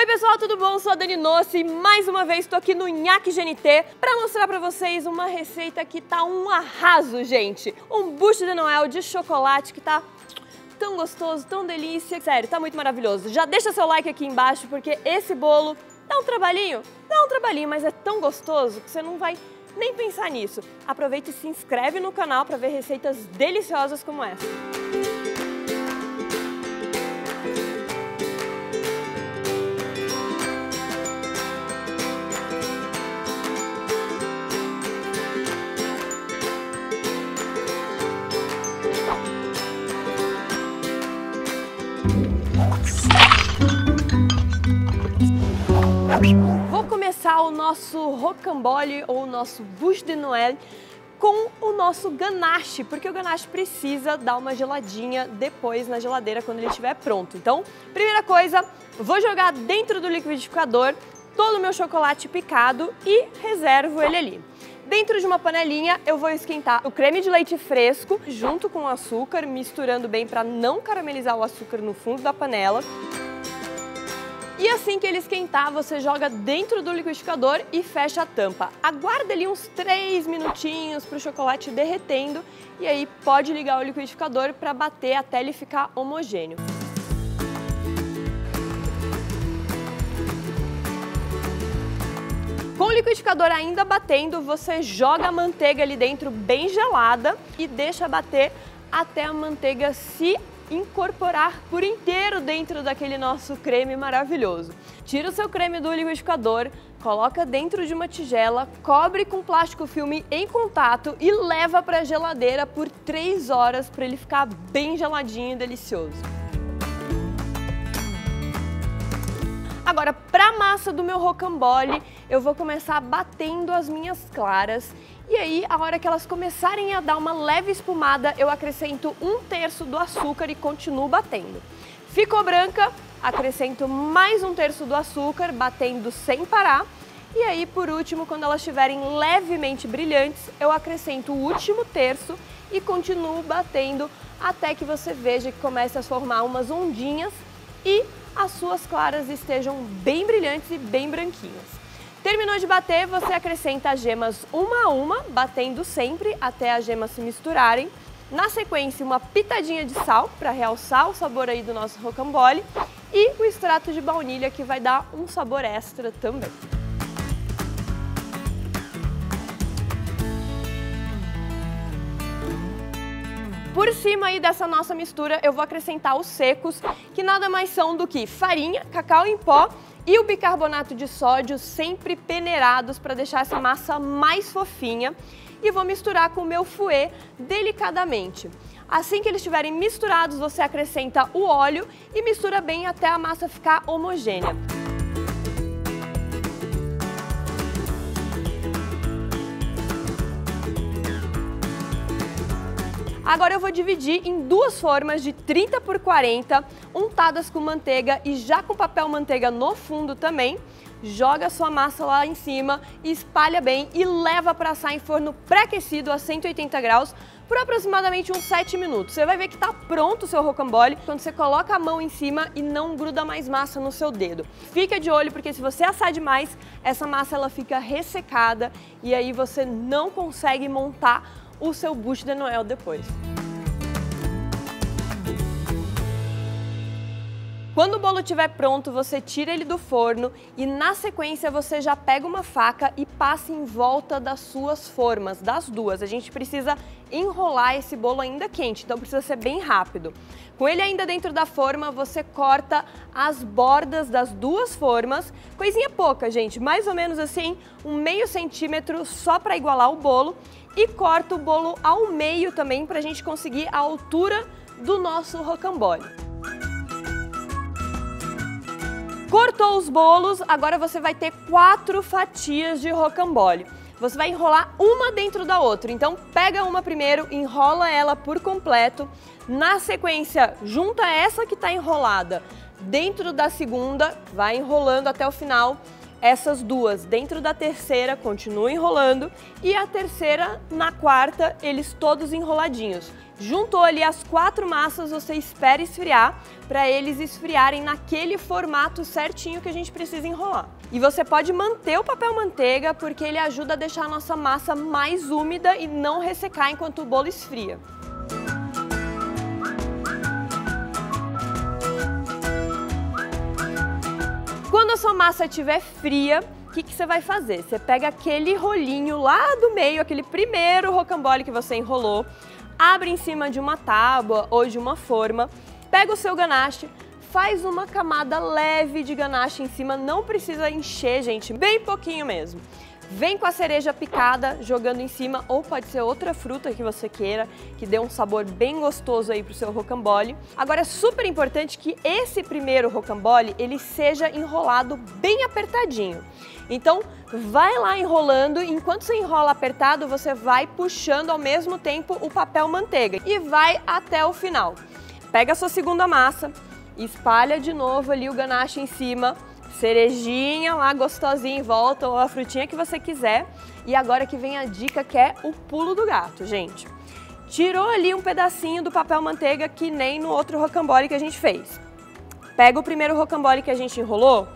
Oi pessoal, tudo bom? Sou a Dani Noce e mais uma vez estou aqui no NhaqueGNT para mostrar para vocês uma receita que tá um arraso, gente. Um bûche de Noël de chocolate que tá tão gostoso, tão delícia. Sério, tá muito maravilhoso. Já deixa seu like aqui embaixo porque esse bolo dá um trabalhinho, mas é tão gostoso que você não vai nem pensar nisso. Aproveita e se inscreve no canal para ver receitas deliciosas como essa. Vou começar o nosso rocambole ou o nosso bûche de Noël com o nosso ganache, porque o ganache precisa dar uma geladinha depois na geladeira quando ele estiver pronto. Então, primeira coisa, vou jogar dentro do liquidificador todo o meu chocolate picado e reservo ele ali. Dentro de uma panelinha eu vou esquentar o creme de leite fresco junto com o açúcar, misturando bem para não caramelizar o açúcar no fundo da panela. E assim que ele esquentar, você joga dentro do liquidificador e fecha a tampa. Aguarda ali uns 3 minutinhos para o chocolate derretendo e aí pode ligar o liquidificador para bater até ele ficar homogêneo. Com o liquidificador ainda batendo, você joga a manteiga ali dentro bem gelada e deixa bater até a manteiga se incorporar por inteiro dentro daquele nosso creme maravilhoso. Tira o seu creme do liquidificador, coloca dentro de uma tigela, cobre com plástico filme em contato e leva para a geladeira por 3 horas para ele ficar bem geladinho e delicioso. Agora, para a massa do meu rocambole, eu vou começar batendo as minhas claras e aí, a hora que elas começarem a dar uma leve espumada, eu acrescento 1/3 do açúcar e continuo batendo. Ficou branca, acrescento mais 1/3 do açúcar, batendo sem parar. E aí, por último, quando elas estiverem levemente brilhantes, eu acrescento o último terço e continuo batendo até que você veja que começa a formar umas ondinhas e as suas claras estejam bem brilhantes e bem branquinhas. Terminou de bater, você acrescenta as gemas uma a uma, batendo sempre até as gemas se misturarem. Na sequência, uma pitadinha de sal para realçar o sabor aí do nosso rocambole e o extrato de baunilha que vai dar um sabor extra também. Por cima aí dessa nossa mistura, eu vou acrescentar os secos, que nada mais são do que farinha, cacau em pó e o bicarbonato de sódio, sempre peneirados para deixar essa massa mais fofinha. E vou misturar com o meu fouet delicadamente. Assim que eles estiverem misturados, você acrescenta o óleo e mistura bem até a massa ficar homogênea. Agora eu vou dividir em 2 formas de 30x40, untadas com manteiga e já com papel manteiga no fundo também. Joga a sua massa lá em cima, espalha bem e leva para assar em forno pré-aquecido a 180 graus por aproximadamente uns 7 minutos. Você vai ver que tá pronto o seu rocambole quando você coloca a mão em cima e não gruda mais massa no seu dedo. Fica de olho porque se você assar demais, essa massa ela fica ressecada e aí você não consegue montar o seu bûche de Noël depois. Quando o bolo estiver pronto, você tira ele do forno e na sequência você já pega uma faca e passa em volta das suas formas, das duas. A gente precisa enrolar esse bolo ainda quente, então precisa ser bem rápido. Com ele ainda dentro da forma, você corta as bordas das duas formas, coisinha pouca, gente, mais ou menos assim, 1/2 centímetro só para igualar o bolo e corta o bolo ao meio também para a gente conseguir a altura do nosso rocambole. Cortou os bolos, agora você vai ter 4 fatias de rocambole. Você vai enrolar uma dentro da outra, então pega uma primeiro, enrola ela por completo. Na sequência, junta essa que está enrolada dentro da segunda, vai enrolando até o final. essas duas dentro da terceira continuam enrolando e a terceira na quarta, eles todos enroladinhos. Juntou ali as quatro massas, você espera esfriar para eles esfriarem naquele formato certinho que a gente precisa enrolar. E você pode manter o papel manteiga porque ele ajuda a deixar a nossa massa mais úmida e não ressecar enquanto o bolo esfria. Quando a sua massa estiver fria, o que você vai fazer? Você pega aquele rolinho lá do meio, aquele primeiro rocambole que você enrolou, abre em cima de uma tábua ou de uma forma, pega o seu ganache, faz uma camada leve de ganache em cima, não precisa encher, gente, bem pouquinho mesmo. Vem com a cereja picada, jogando em cima, ou pode ser outra fruta que você queira, que dê um sabor bem gostoso aí pro seu rocambole. Agora é super importante que esse primeiro rocambole, ele seja enrolado bem apertadinho. Então, vai lá enrolando, enquanto você enrola apertado, você vai puxando ao mesmo tempo o papel manteiga e vai até o final. Pega a sua segunda massa, espalha de novo ali o ganache em cima, cerejinha lá gostosinha em volta ou a frutinha que você quiser. E agora que vem a dica que é o pulo do gato, gente. Tirou ali um pedacinho do papel manteiga que nem no outro rocambole que a gente fez. Pega o primeiro rocambole que a gente enrolou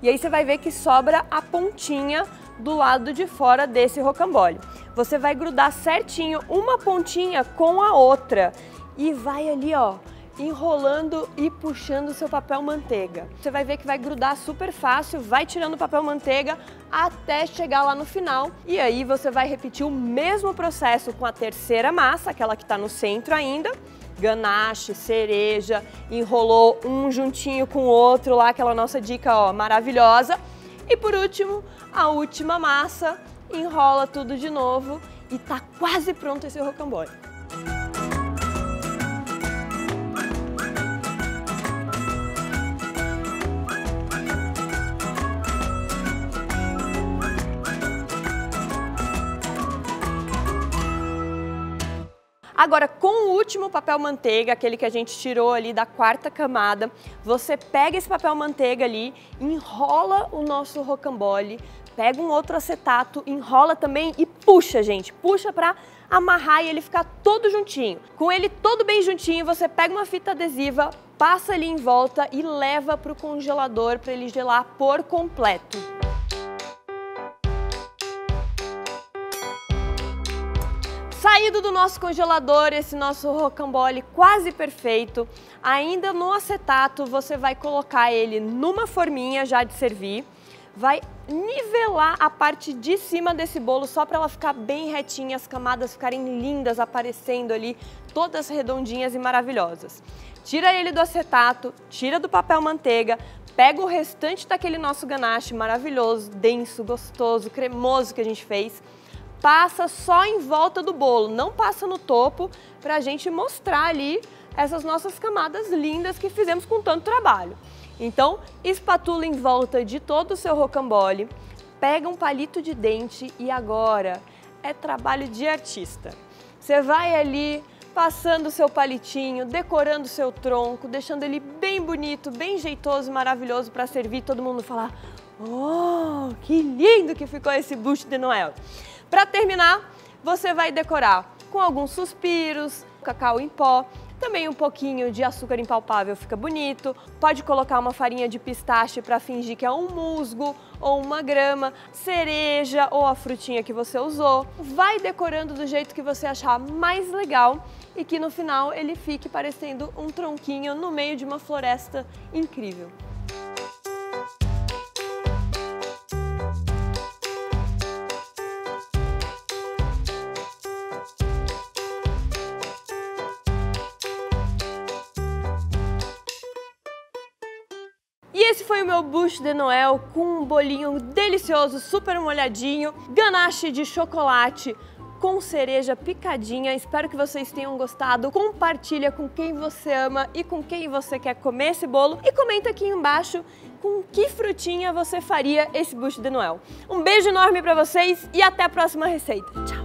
e aí você vai ver que sobra a pontinha do lado de fora desse rocambole. Você vai grudar certinho uma pontinha com a outra e vai ali, ó, enrolando e puxando o seu papel manteiga. Você vai ver que vai grudar super fácil, vai tirando o papel manteiga até chegar lá no final. E aí você vai repetir o mesmo processo com a terceira massa, aquela que está no centro ainda. Ganache, cereja, enrolou um juntinho com o outro lá, aquela nossa dica, ó, maravilhosa. E por último, a última massa, enrola tudo de novo e tá quase pronto esse rocambole. Agora, com o último papel manteiga, aquele que a gente tirou ali da quarta camada, você pega esse papel manteiga ali, enrola o nosso rocambole, pega um outro acetato, enrola também e puxa, gente. Puxa pra amarrar e ele ficar todo juntinho. Com ele todo bem juntinho, você pega uma fita adesiva, passa ali em volta e leva pro congelador pra ele gelar por completo. Saído do nosso congelador, esse nosso rocambole quase perfeito, ainda no acetato você vai colocar ele numa forminha já de servir, vai nivelar a parte de cima desse bolo só para ela ficar bem retinha, as camadas ficarem lindas, aparecendo ali, todas redondinhas e maravilhosas. Tira ele do acetato, tira do papel manteiga, pega o restante daquele nosso ganache maravilhoso, denso, gostoso, cremoso que a gente fez, passa só em volta do bolo, não passa no topo, para a gente mostrar ali essas nossas camadas lindas que fizemos com tanto trabalho. Então, espatula em volta de todo o seu rocambole, pega um palito de dente e agora é trabalho de artista. Você vai ali passando o seu palitinho, decorando o seu tronco, deixando ele bem bonito, bem jeitoso, maravilhoso para servir, todo mundo falar: "Oh, que lindo que ficou esse Bûche de Noël!" Para terminar, você vai decorar com alguns suspiros, cacau em pó, também um pouquinho de açúcar impalpável fica bonito, pode colocar uma farinha de pistache para fingir que é um musgo ou uma grama, cereja ou a frutinha que você usou. Vai decorando do jeito que você achar mais legal e que no final ele fique parecendo um tronquinho no meio de uma floresta incrível. E esse foi o meu Bûche de Noël com um bolinho delicioso, super molhadinho, ganache de chocolate com cereja picadinha. Espero que vocês tenham gostado. Compartilha com quem você ama e com quem você quer comer esse bolo. E comenta aqui embaixo com que frutinha você faria esse Bûche de Noël. Um beijo enorme pra vocês e até a próxima receita. Tchau!